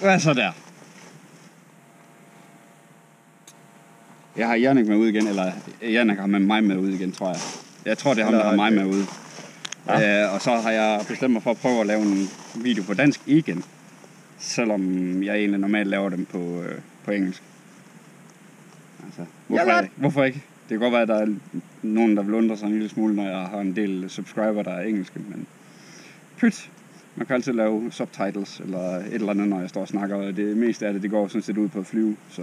Hvad så der? Jeg har Jernik med ud igen, eller Jernik har mig med ud igen, tror jeg. Jeg tror, det er ham, der har mig med ud. Ja. Og så har jeg bestemt mig for at prøve at lave en video på dansk igen. Selvom jeg egentlig normalt laver dem på engelsk. Altså, hvorfor ikke? Det kan godt være, at der er nogen, der vil undre sig en lille smule, når jeg har en del subscriber, der er engelske. Men pyt! Man kan altid lave subtitles eller et eller andet, når jeg står og snakker. Det meste af det går sådan set ud på at flyve. Så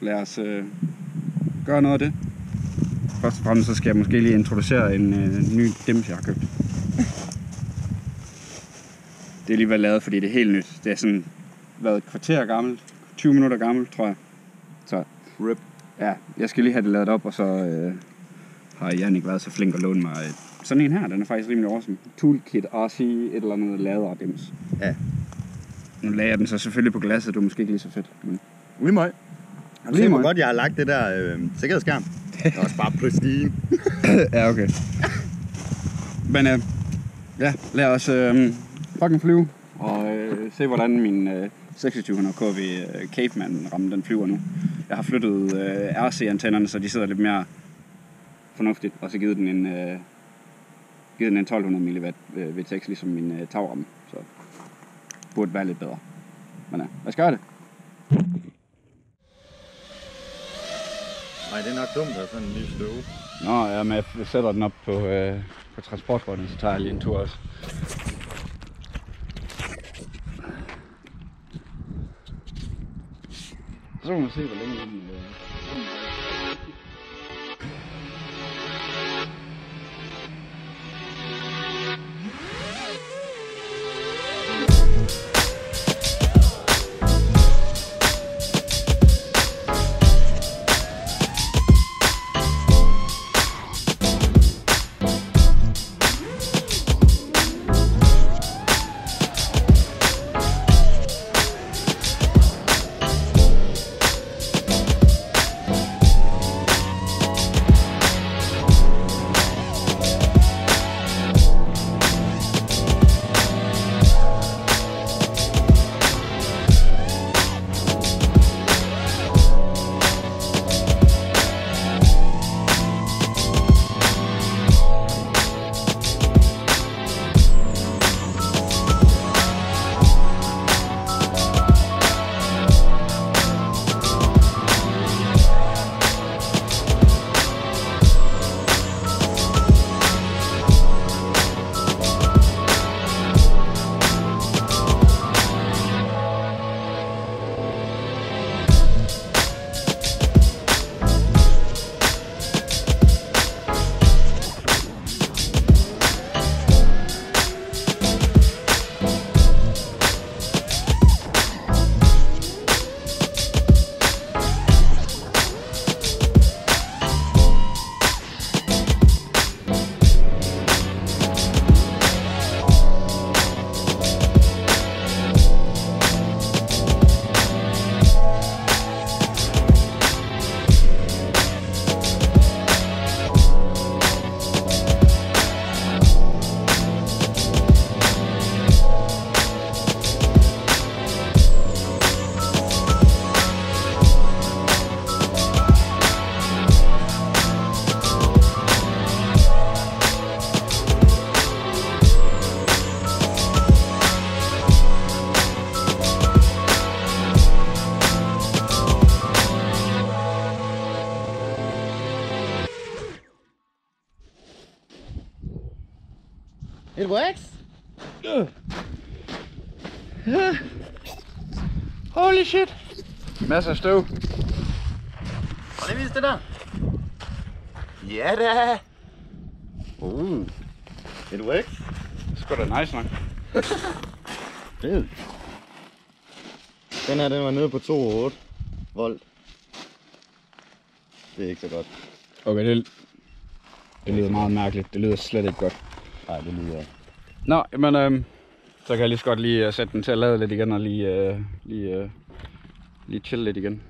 lad os gøre noget af det. Først og fremmest så skal jeg måske lige introducere en ny DIMS, jeg har købt. Det er lige været lavet, fordi det er helt nyt. Det er sådan været et kvarter gammelt, 20 minutter gammelt, tror jeg. Så rip. Ja, jeg skal lige have det lavet op, og så har Janik været så flink at låne mig sådan en her. Den er faktisk rimelig awesome. Toolkit RC, et eller andet lader DIMS. Ja. Nu lader jeg den så selvfølgelig på glasset, du er måske ikke lige så fedt. Men... Lige møj. Jeg ser godt, jeg har lagt det der sikkerhedsskærm. Det er også bare pristine. Ja, okay. Men ja, lad os fucking flyve og se, hvordan min 2600KV Capeman ramme den flyver nu. Jeg har flyttet RC-antennerne, så de sidder lidt mere fornuftigt, og så givet den en, 1200 mW VTX, ligesom min tavramme. Så burde være lidt bedre. Men ja, lad os gøre det. Nej, det er nok dumt, der er sådan en ny støve. Nå, ja, men jeg sætter den op på transportgrunden, så tager jeg lige en tur også. Så må man se, hvor længe den... It works? Yeah. Holy shit! Masser af støv. Kan det vise det der? Ja da! It works? Det er sgu da nice nok. Fed. Den her, den var nede på 2,8 volt. Det er ikke så godt. Okay, det lyder meget mærkeligt. Det lyder slet ikke godt. Nej, det lyder. Nå, men så kan jeg lige så godt lige sætte den til at lade lidt igen og lige chille lidt igen.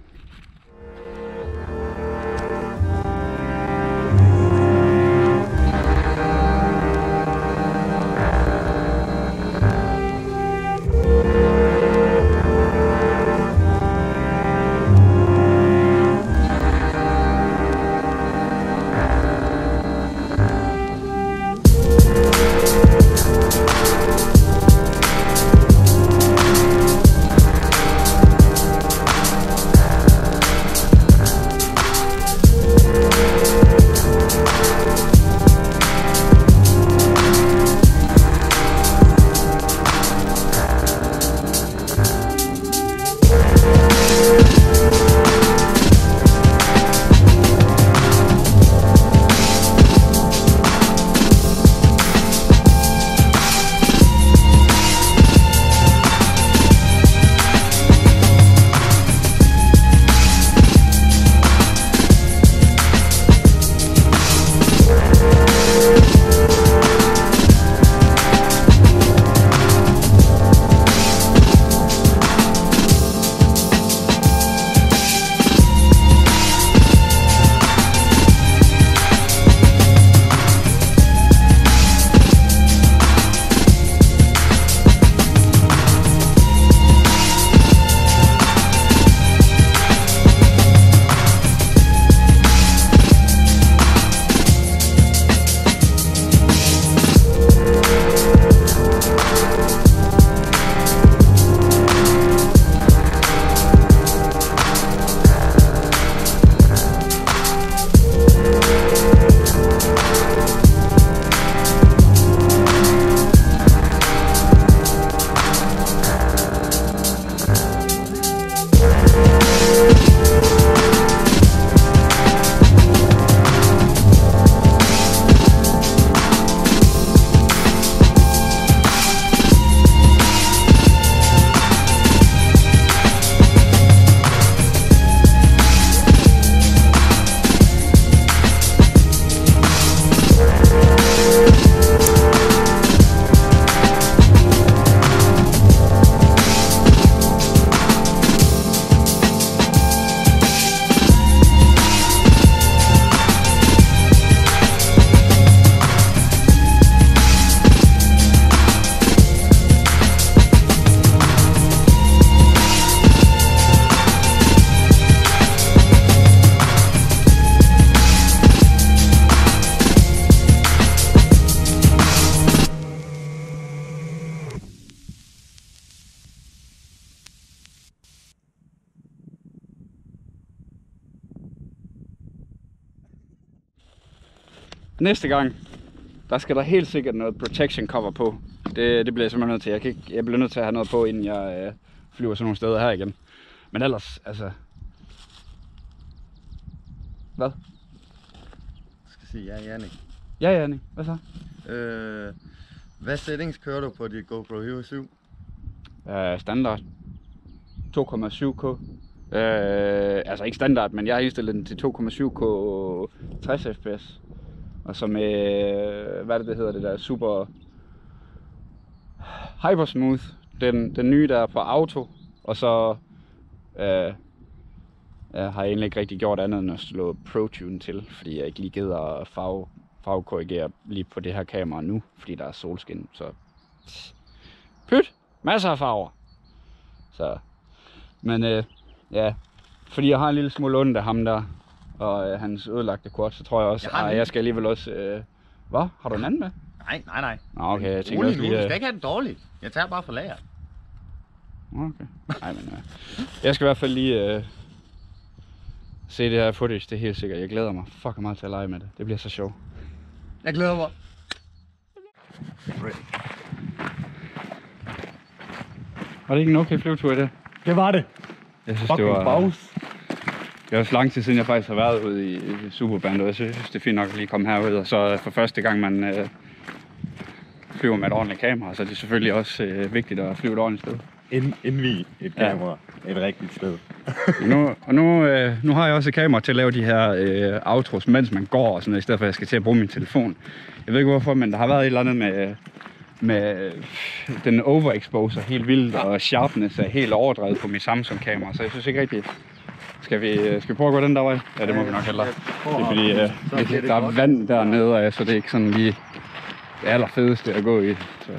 Næste gang, der skal der helt sikkert noget protection cover på. Det bliver jeg simpelthen nødt til. Jeg bliver nødt til at have noget på, inden jeg flyver sådan nogle steder her igen. Men ellers, altså... Hvad? Jeg skal sige, ja, Janik. Ja, Janik. Hvad så? Hvad settings kører du på dit GoPro Hero 7? Standard. 2,7K. Altså ikke standard, men jeg har indstillet den til 2,7K 60 fps. Og så med, hvad det hedder, det der super hyper smooth, den nye der er på auto, og så har jeg egentlig ikke rigtig gjort andet end at slå ProTune til, fordi jeg ikke lige gider at farvekorrigere lige på det her kamera nu, fordi der er solskin, så pyt, masser af farver. Så, men ja, fordi jeg har en lille smule ondt af ham der, og hans ødelagte kort, så tror jeg også, at jeg skal alligevel også... Hvad? Har du en anden med? Nej. Nå, okay, jeg tænker også lige... Du skal ikke have den dårligt. Jeg tager bare for lager. Okay. Nej, men jeg skal i hvert fald lige se det her footage, det er helt sikkert. Jeg glæder mig fucking meget til at lege med det. Det bliver så sjovt. Jeg glæder mig. Var det ikke en okay flyvetur i det? Det var det. Jeg synes, fucking det var... Pause. Det er også lang tid siden, jeg faktisk har været ude i Superband, og jeg synes, det er fint nok at lige komme herud. Og så for første gang, man flyver med et ordentligt kamera, så det er selvfølgelig også vigtigt at flyve et ordentligt sted. Inden vi et kamera, ja. Et rigtigt sted. Nu har jeg også et kamera til at lave de her outros, mens man går og sådan noget, i stedet for at jeg skal til at bruge min telefon. Jeg ved ikke hvorfor, men der har været et eller andet med den overexposer helt vildt, og sharpness er helt overdrevet på mit Samsung-kamera, så jeg synes ikke rigtigt. Skal vi prøve at gå den der vej? Ja, det må vi nok hellere. Det er fordi, der er vand dernede, så det er ikke sådan lige det allerfedeste at gå i. Så.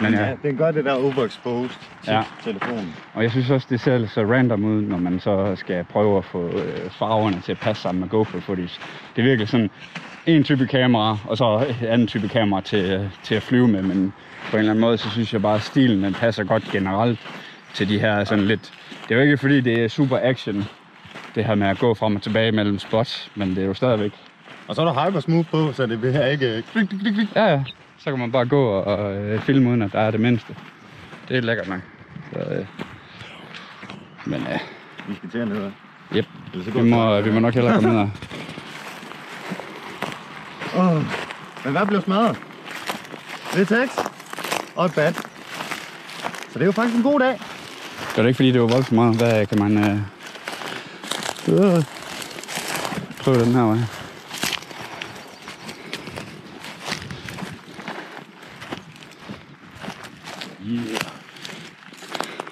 Men ja, det er godt det der overexposed til telefonen. Og jeg synes også, det ser lidt så random ud, når man så skal prøve at få farverne til at passe sammen med GoPro footage. Det er virkelig sådan en type kamera, og så en anden type kamera til at flyve med, men på en eller anden måde, så synes jeg bare, at stilen den passer godt generelt til de her sådan lidt... Det er jo ikke fordi, det er super action, det her med at gå frem og tilbage mellem spots, men det er jo stadigvæk. Og så er der hypersmooth på, så det bliver ikke... Ja. Så kan man bare gå og filme, uden at der er det mindste. Det er lækkert nok. Men ja... Vi skal til hernede. Yep. Vi må nok hellere komme ned her. Men hvad blev smadret? VTX og et bad. Så det er jo faktisk en god dag. Det er ikke fordi, det var voldsomt meget. Hvad kan man... prøve den her vej.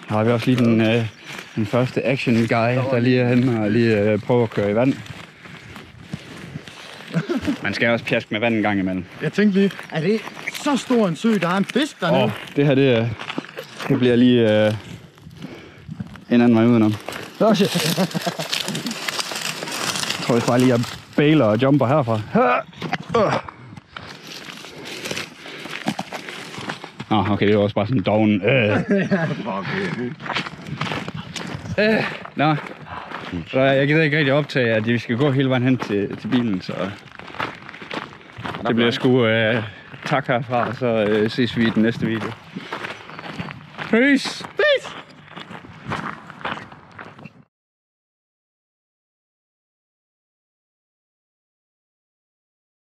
Har vi også lige den første action guy, der lige er henne og lige prøver at køre i vand. Man skal også pjaske med vand en gang imellem. Jeg tænkte lige, er det så stor en sø, der er en fisk dernede? Det her, det bliver lige en anden vej udenom. Åh, shit! Jeg tror bare lige, jeg bailer og jumper herfra. Nå, okay, det var også bare sådan en doven. Nå, så jeg gider ikke rigtig optage, at vi skal gå hele vejen hen til bilen, så... Det bliver sgu tak herfra, så ses vi i den næste video. Peace!